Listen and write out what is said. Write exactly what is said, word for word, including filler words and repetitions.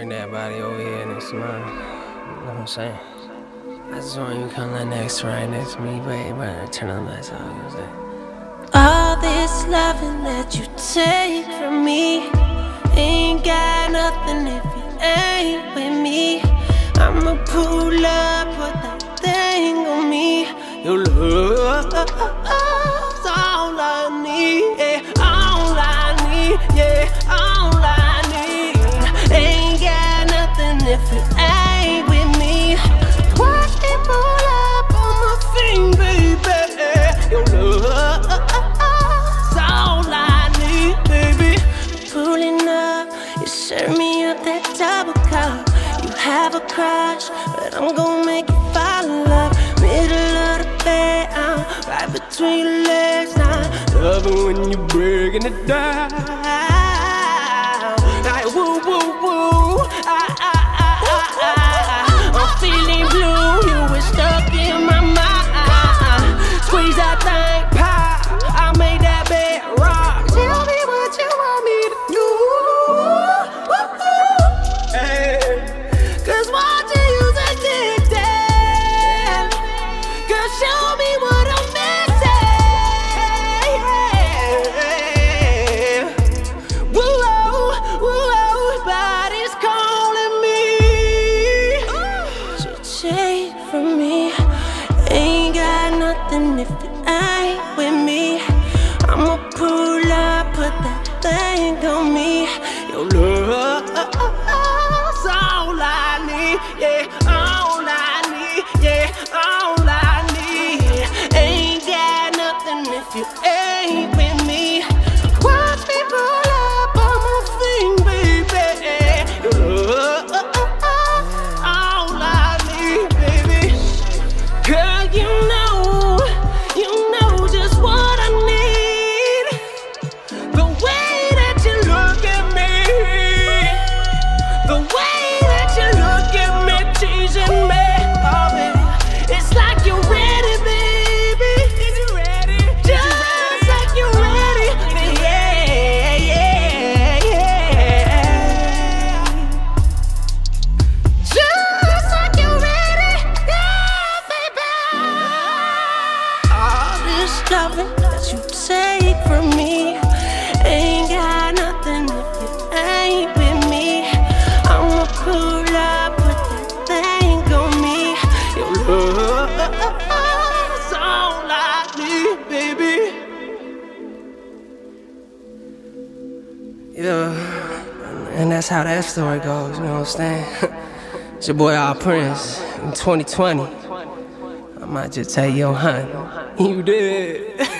bring that body over here and it's mine. You know what I'm saying? I just want you to come like next, right next to me, baby. But turn on lights out, you know what I'm saying? All this loving that you take from me ain't got nothing if you ain't with me. I'ma pull up, put that thing on me. Your love's all I need, yeah. All I need, yeah. All I need. Ain't got nothing if you ain't with me. Watch it pull up on my thing, baby. Your love's all I need, baby. Pulling up, you serve me up that double cup. Have a crush, but I'm gon' make you fall in love. Middle of the bed, I'm right between your legs now. Love it when you're breaking it down. Like woo woo woo, ah ah ah ah ah. I'm feeling blue, you were stuck in my mind. Squeeze that thing, pop, I made that bed rock. Tell me what you want me to do. Woo-hoo. Hey. Cause watching you's addicted. Girl, show me what I'm missing. Whoa, whoa, body's calling me. What you take from me ain't got nothing if you ain't with me. I'ma pull up, put that thing on me. Your love's all I. Yeah, all I need, yeah, all I need. Ain't got nothing if you ain't with me. Watch me pull up on my thing, baby. Your love, all I need, baby. Girl, you know, you know just what I need. The way that you look at me, the way that you look at me, teasing me, oh baby. It's like you're ready, baby. Is you ready? Just like you're ready, baby. Yeah, yeah, yeah. Just like you're ready, yeah, baby. All this loving that you take from me ain't got nothing if you ain't with me. I'm a cool love. That's all I need, baby. You know, and that's how that story goes, you know what I'm saying? It's your boy AUPRINCE in twenty twenty. I might just tell you, honey, you did.